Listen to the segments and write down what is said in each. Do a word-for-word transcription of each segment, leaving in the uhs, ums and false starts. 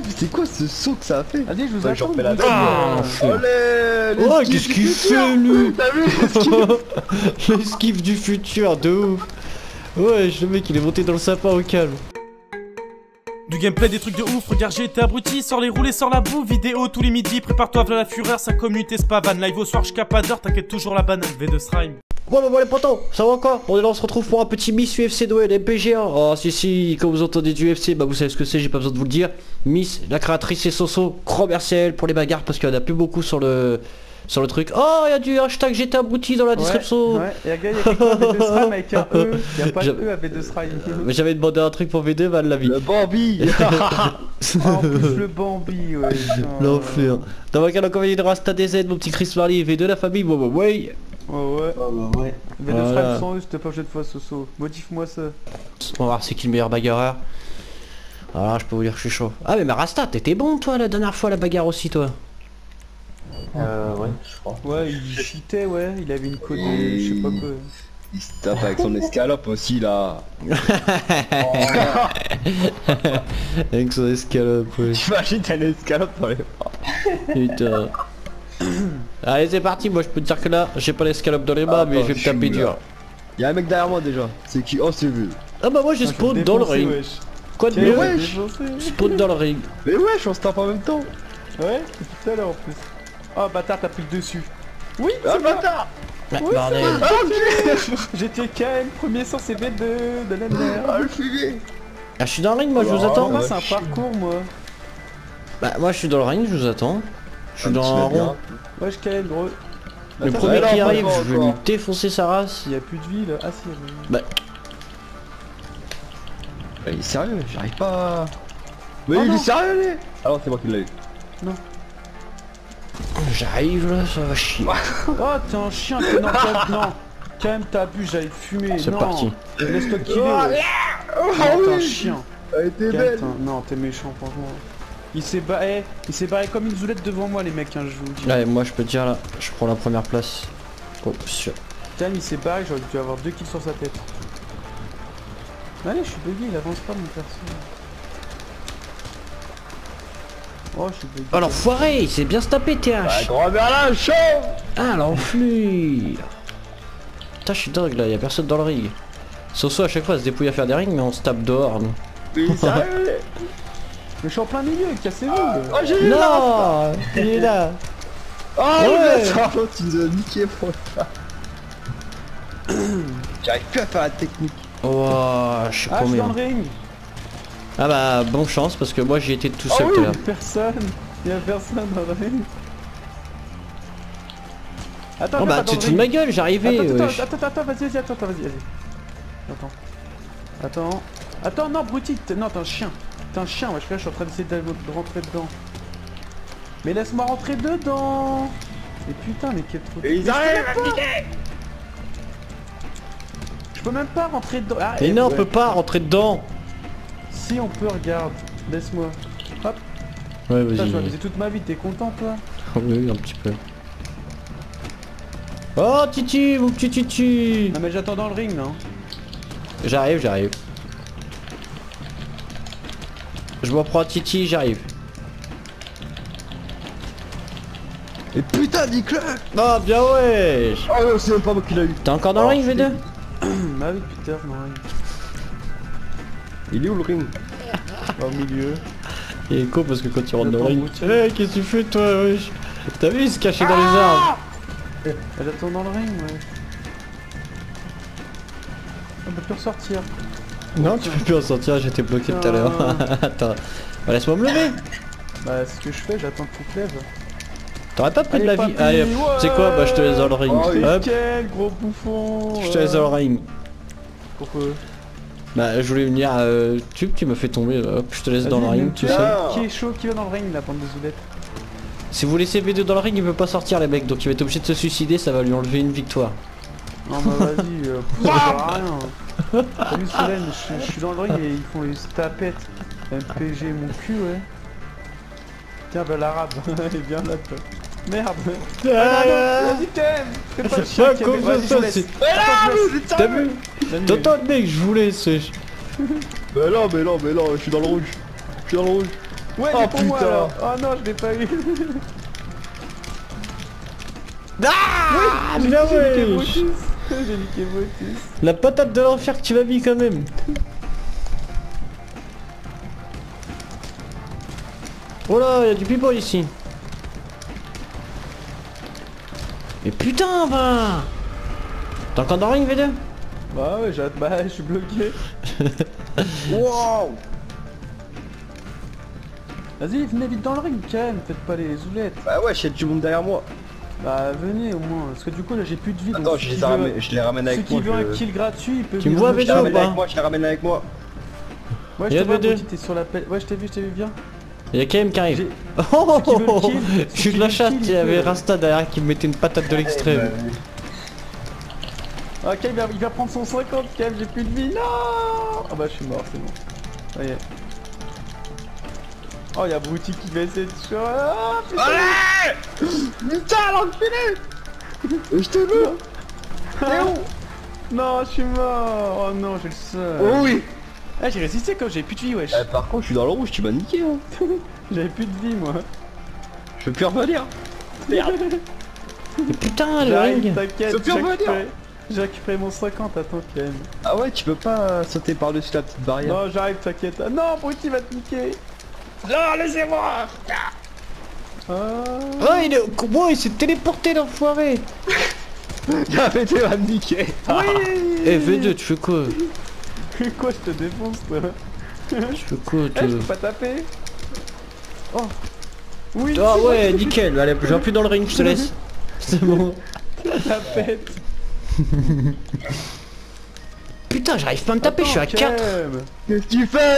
Putain, mais c'est quoi ce saut que ça a fait? Allez, je vous attends. Ah, oh, qu'est-ce qu'il fait lui? T'as vu l'esquive du futur, de ouf. Ouais, le mec il est monté dans le sapin au calme. Du gameplay, des trucs de ouf, regarde G T A Brutti, sors les roulés, sors la boue, vidéo tous les midis, prépare-toi à la fureur, sa communauté spavane, live au soir jusqu'à pas d'heure, t'inquiète toujours la banane, V deux S R Y M. Bon, bon, bon les potos, ça va encore? On est là, on se retrouve pour un petit Miss U F C Noël M P G un. Oh si si, quand vous entendez du U F C, bah vous savez ce que c'est, j'ai pas besoin de vous le dire. Miss, la créatrice et Soso, grand merci à elle pour les bagarres parce qu'il y en a plus beaucoup sur le... sur le truc. Oh, il y a du hashtag G T A Brutti dans la ouais, description. Ouais, il y a V deux S R Y M avec un E. Il n'y a pas de E à V deux S R Y M. Mais j'avais demandé un truc pour V deux, mal la vie. Le Bambi. Oh, en plus le Bambi, ouais. L'enfer. Dans ma canne, compagnie de Rasta D Z, mon petit Chris Marley, V deux, la famille, bon, bon, ouais. Ouais, ouais. Oh, bah, ouais. V deux S R Y M sans E, c'était pas cette fois, Soso. Modifie-moi ça. On va voir c'est qui le meilleur bagarreur. Ah, je peux vous dire que je suis chaud. Ah, mais, mais Rasta, t'étais bon, toi, la dernière fois, la bagarre aussi, toi. Euh ouais je crois. Ouais il cheatait, ouais il avait une côte et... je sais pas quoi. Il se tape avec son escalope aussi là. Oh. Avec son escalope ouais. J'imagine t'as une escalope dans les bras. Putain. Allez c'est parti, moi je peux te dire que là j'ai pas l'escalope dans les bras ah, mais attends, je vais me taper dur. Y'a un mec derrière moi déjà, c'est qui? Oh c'est vu. Ah bah moi j'ai ah, spawn dans le ring. Wesh. Quoi de mieux? Wesh. Spawn dans le ring. Mais wesh on se tape en même temps. Ouais c'est tout à l'heure en plus. Oh bâtard t'as pris le dessus. Oui ah, bâtard oui, bordel. J'étais K M premier sans C V de, de la mer. Ah le fumier. Ah je suis dans le ring moi je vous attends. Moi c'est un parcours moi. Bah moi je suis dans le ring je vous attends. Je suis dans un rond. Moi je K M gros. Le premier qui arrive je vais lui défoncer sa race. Il y a plus de vie là. Ah si. Bah. Il est sérieux j'arrive pas. Mais il est sérieux lui. Alors c'est moi qui l'ai eu. Non. J'arrive là, ça va chier. Oh t'es un chien, t'es non, non. Quand même t'as bu, j'allais te fumer. C'est parti. Laisse-toi killer. Oh, oh, t'es un chien. Elle était belle. Non, t'es méchant franchement. Il s'est barré, il s'est barré comme une zoulette devant moi les mecs, hein, je vous dis. Allez, moi je peux te dire là, je prends la première place. Oh, sûr. Putain, il s'est barré, j'aurais dû avoir deux kills sur sa tête. Allez, je suis bugué, il avance pas mon perso. Oh, oh l'enfoiré, il s'est bien se taper T H. Ah grand Berlin, chaud. Ah l'enflure. Putain je suis dingue là, y'a personne dans le ring. Soso à chaque fois elle se dépouille à faire des rings mais on se tape dehors nous. Mais sérieux. Mais je suis en plein milieu, cassez-vous. Ah, oh j'ai vu. Non il est là. Oh ouais. Tu nous as niqué pour ça. J'arrive plus à faire la technique. Oh je suis paumé. Ah bah bonne chance parce que moi j'y étais tout seul tout à l'heure. Personne, il y a personne dans le ring. Attends, oh bah tu te fous de ma gueule, j'arrivais. Attends, attends, attends, vas-y, vas-y, attends, vas-y, vas-y. Attends, attends, attends, non, Brutti, non, t'es un chien, t'es un chien. Moi je suis en train d'essayer de rentrer dedans. Mais laisse-moi rentrer dedans. Et putain, mais qu'est-ce que ils arrivent à piquer. Je peux même pas rentrer dedans. Mais non, on peut pas rentrer dedans. Si on peut, regarde, laisse-moi. Hop. Ouais, vas-y. Putain, je vais toute ma vie, t'es content, toi? Oui, un petit peu. Oh, Titi, mon petit Titi. Non, mais j'attends dans le ring, non? J'arrive, j'arrive. Je m'en prends à Titi, j'arrive. Et putain, nique-le. Ah, bien ouais. Oh, c'est pas moi qui l'a eu. T'es encore dans le ring, V deux? Ah oui, putain, dans le ring. Il est où le ring? Au milieu. Il est con parce que quand tu rentres dans le ring. Eh qu'est-ce que tu fais toi? T'as vu il se cachait dans les arbres. Elle attend dans le ring ouais. On peut plus ressortir. Non tu peux plus ressortir, j'étais bloqué tout à l'heure. Attends. Bah laisse-moi me lever. Bah c'est ce que je fais, j'attends que tu te lèves. T'aurais pas pris de la vie. Allez hop, c'est quoi? Bah je te laisse dans le ring. Hop. Quel gros bouffon. Je te laisse dans le ring. Pourquoi? Bah je voulais venir euh, tu tu me fais tomber, hop je te laisse dans le ring tout ça. Qui est chaud qui va dans le ring la bande de zoulettes. Si vous laissez V deux dans le ring il peut pas sortir les mecs donc il va être obligé de se suicider, ça va lui enlever une victoire. Non bah vas-y, euh, ça sert à rien. Salut Solène, je, je suis dans le ring et ils font les tapettes. M P G mon cul ouais. Tiens bah l'arabe, il est bien là toi. Merde! Vas-y t'aimes! Pas chien qui t'as vu? T'entends mec, je vous laisse. Mais non, mais non, mais non, je suis dans le rouge. Je suis dans le rouge. Ouais, oh, mais pour putain. Moi alors. Oh non, je l'ai pas eu. Ah oui, la wesh. J'ai niqué Brutus. La patate de l'enfer que tu m'as mis quand même. Oh là, y'a du people ici. Mais putain, va. T'es encore dans le ring, V deux? Bah ouais, j'ai hâte, bah je suis bloqué. Wow. Vas-y, venez vite dans le ring, quand même, faites pas les oulettes. Bah ouais, j'ai du monde derrière moi. Bah venez au moins, parce que du coup là j'ai plus de vie. Attends, donc, je, les veut... ramène... je les ramène avec moi. Ceux qui veulent un kill gratuit, il peut. Tu me vois V deux ou pas? Moi, je les ramène avec moi. Ouais, je te vois, t'es sur la pelle. Ouais, je t'ai vu, je t'ai vu bien. Y'a quand même qui arrive. Oh, oh, oh, oh. Je suis de la chatte, il y avait Rasta derrière qui me mettait une patate de l'extrême. Ok, il va, il va prendre son cinquante, quand même, j'ai plus de vie. Non. Ah bah je suis mort, c'est bon. Ça y est. Oh, y'a Brutti qui va essayer de choisir. Ah, putain. Allez. Putain, l'enculé. Je te veux. T'es où? Non, je suis mort. Oh non, j'ai le seul. Oh oui. Ah, j'ai résisté quand j'ai plus de vie, wesh. Ah, par contre, je suis dans le rouge, tu m'as niqué, hein. J'avais plus de vie, moi. Je peux plus revenir. Merde. Mais putain, le ring. T'inquiète, je peux plus revenir. J'ai récupéré mon cinquante, attends quand même. Ah ouais, tu peux pas sauter par-dessus la petite barrière. Non, j'arrive, t'inquiète. Ah non, Brutti va te niquer. Non, laissez-moi. Ah, oh, il est... Bon, il s'est téléporté, l'enfoiré. Y'a V deux va me niquer. Oui. Eh, V deux, tu fais quoi? Quoi, je te défonce, toi. Je fais quoi, tu eh, je peux pas taper. Oh. Oui. Ah oh, ouais, nickel. Allez, j'ai plus dans le ring, je te laisse. C'est bon. La pète. Putain, j'arrive pas à me taper. Attends, je suis à quatre. Qu'est-ce que tu fais?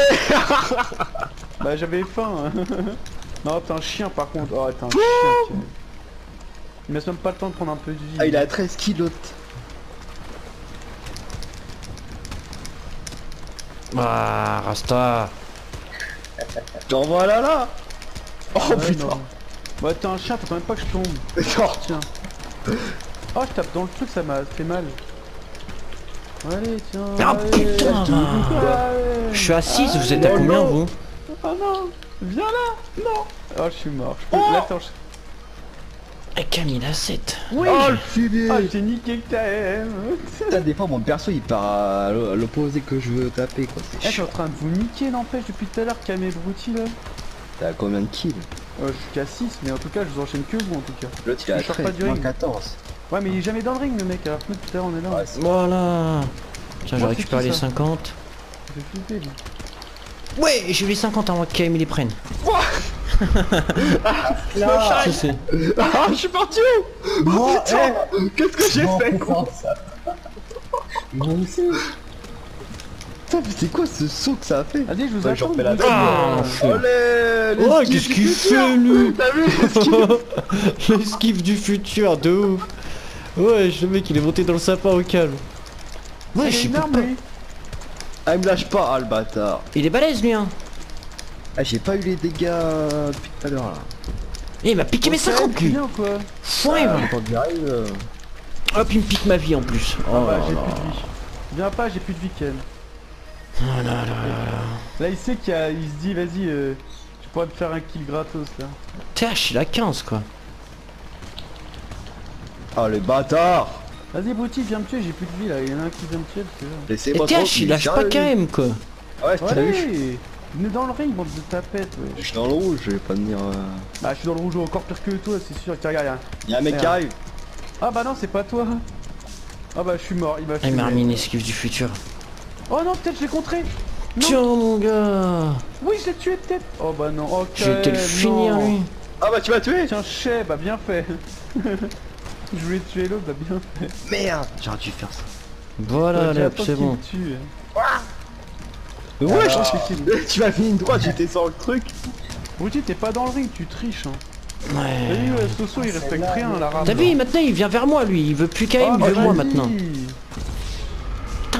Bah j'avais faim. Non, t'es un chien par contre. Oh, t'es un chien. Il me laisse même pas le temps de prendre un peu de vie. Ah, il a treize kilos. Ah, Rasta. T'en vois là là. Oh ouais, putain. Non. Bah t'es un chien, t'attends même pas que je tombe. Oh tiens. Oh, je tape dans le truc, ça m'a fait mal. Allez, tiens. Ah allez, putain. Je suis à six, allez, vous êtes à combien non. Vous? Oh non. Viens là. Non. Oh, je suis mort. Je peux... oh. Attends, je... Camille à sept. Oui. Oh, le T D. Oh, j'ai niqué que t'aimes. T'as des fois, mon perso, il part à l'opposé que je veux taper, quoi. Eh, je suis en train de vous niquer, n'empêche, depuis tout à l'heure, Camille Brutti, là. T'as combien de kills? Euh, je suis qu'à six, mais en tout cas, je vous enchaîne que vous, en tout cas. L'autre, il a treize, quatorze. Ouais, mais il est jamais dans le ring, le mec, alors que tout à l'heure, on est là. Ouais, est... voilà. Tiens, je récupère les cinquante. Je vais flipper, là. Ouais, j'ai les cinquante avant qu'ils les prennent. Quoi? Ah, là, je sais. Ah, je suis parti où? Oh, putain, eh, qu'est-ce que j'ai fait, quoi? Moi aussi. Putain, mais c'est quoi ce saut que ça a fait? Allez, je vous attends. Oh, qu'est-ce qu'il fait, lui? T'as vu l'esquive du futur, de ouf. Ouais, le mec, il est monté dans le sapin au calme. Ouais, je suis pas... Ah, il me lâche pas, ah, le bâtard. Il est balèze, lui, hein. Ah, j'ai pas eu les dégâts depuis tout à l'heure, là. Et il m'a piqué mes cinquante, lui. Fouin, hop, il me pique ma vie, en plus. Oh, bah, j'ai plus de vie. Viens pas, j'ai plus de vie, Ken. Oh là là là là. Là il sait qu'il a... il se dit vas-y euh, tu pourrais me faire un kill gratos là. Tiens, je suis la quinze quoi. Ah oh, le bâtard. Vas-y Brutti, viens me tuer, j'ai plus de vie là, il y en a un qui vient me tuer parce que... Et tiens, il lâche pas quand même quoi. Ouais, c'est ouais, vu. Venez dans le ring, bande de tapettes. Ouais. Je suis dans le rouge, je vais pas venir... Euh... Bah je suis dans le rouge encore pire que toi, c'est sûr, tiens regarde. Y'a un... y a un mec qui arrive. Ah bah non, c'est pas toi. Ah bah je suis mort, il m'a tué. Il m'a remis une esquive du futur. Oh non, peut-être je l'ai contré. Non. Tiens mon gars. Oui, je l'ai tué peut-être. Oh bah non, ok. Je vais te le finir lui. Ah bah tu m'as tué. Tiens, chef, bah bien fait. Je voulais tuer l'autre, bah bien fait. Merde, j'aurais dû faire ça. Voilà, ouais, c'est bon. Tue, hein. Ah ouais, alors... j'en suis kill. Tu m'as mis une droite, j'étais sans le truc. Brutti, t'es pas dans le ring, tu triches. Hein. Ouais. T'as vu, Soso, il respecte rien la rame. T'as vu, maintenant il vient vers moi lui, il veut plus qu'à il veut moi maintenant.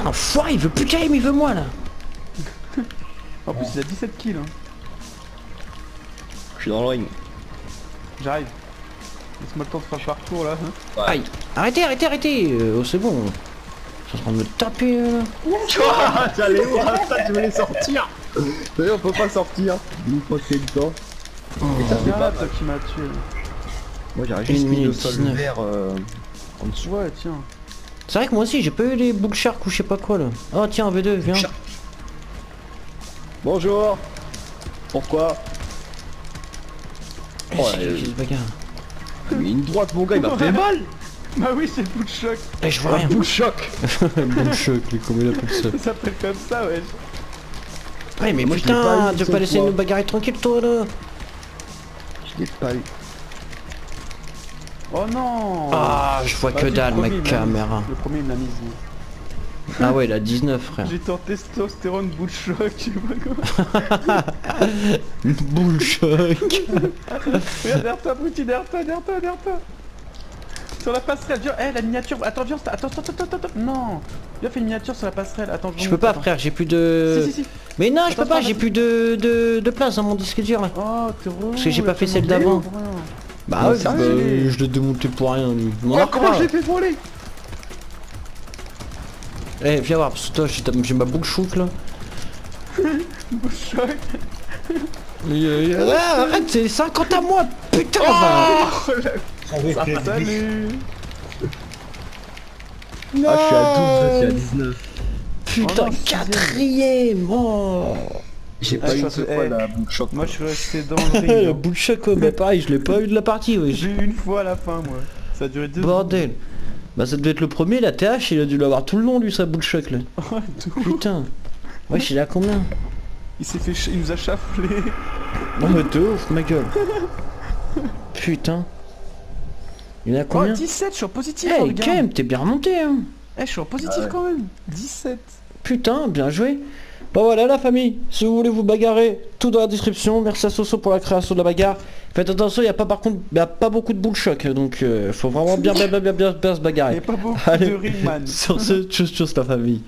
Enfoiré, il veut plus game, il veut moi là. En plus il a dix-sept kills hein. Je suis dans le ring. J'arrive. Laisse-moi le temps de faire un parcours là. Hein. Ouais. Aïe. Arrêtez, arrêtez, arrêtez. Oh c'est bon. Je suis en train de me taper là. Tu vois, t'allais où? Tu voulais sortir. D'ailleurs on peut pas sortir, il faut passer le temps. Oh, c'est pas toi qui m'a tué. Moi j'aurais juste mis le sol vert euh, en dessous. Ouais tiens. C'est vrai que moi aussi j'ai pas eu les bouc shark ou je sais pas quoi là. Oh tiens V deux viens. Bonjour. Pourquoi? Oh là, euh... mais une droite mon gars il m'a fait mal. Bah oui c'est boule choc. Et je vois rien. Boule choc. Boule choc, comment il appelle ça? Ça s'appelle comme ça ouais. Ouais mais moi, putain, pas tu vas pas laisser nous bagarrer tranquille toi là. Je l'ai pas eu. Oh non. Ah je vois bah, que dalle ma caméra. Le premier il l'a mise. Ah ouais il a dix-neuf frère. J'étais en testostérone boule choc, tu vois comment. Boule choc. Regarde derrière toi Brutti, derrière toi, derrière toi, derrière toi. Sur la passerelle, viens, hey, la miniature, attends viens, attends, attends, attends, attends, attends, non. Viens fais une miniature sur la passerelle, attends. Je peux pas frère, j'ai plus de... Si, si, si. Mais non, je peux pas, j'ai plus de, de, de place dans mon disque dur là. Oh t'es relou. Parce que j'ai pas fait celle d'avant. Bah ouais, bah, je l'ai démonté pour rien. Oh comment je l'ai fait voler. Eh viens voir, parce que toi j'ai ma boucle chouk là. Boucle choc. Arrête, c'est cinquante à moi, putain. Salut. Non. Ah je suis à douze, je suis à dix-neuf. Putain, quatrième. Oh j'ai pas eu ce fois la boule choc. Moi je suis resté dans le ring. La boule choc mais pareil, je l'ai pas eu de la partie oui. J'ai eu une fois à la fin moi. Ça a duré deux. Bordel. Bah ça devait être le premier, la T H il a dû l'avoir tout le long lui sa boule choc là. Putain. Ouais je suis là combien. Il s'est fait ch... il nous a chaflé. Non mais t'es ouf ma gueule. Putain. Il y en a combien? Oh, dix-sept, je suis en positif. Eh hey, quand même, t'es bien remonté hein. Eh hey, je suis en positif ah, ouais. Quand même dix-sept. Putain, bien joué. Bah voilà la famille, si vous voulez vous bagarrer, tout dans la description. Merci à Soso pour la création de la bagarre. Faites attention, il n'y a pas par contre y a pas beaucoup de boule choc, donc euh, faut vraiment bien bien bien bien bien, bien se bagarrer. Il n'y a pas beaucoup. Allez, de ringman. Sur ce, tchuss tchuss la famille.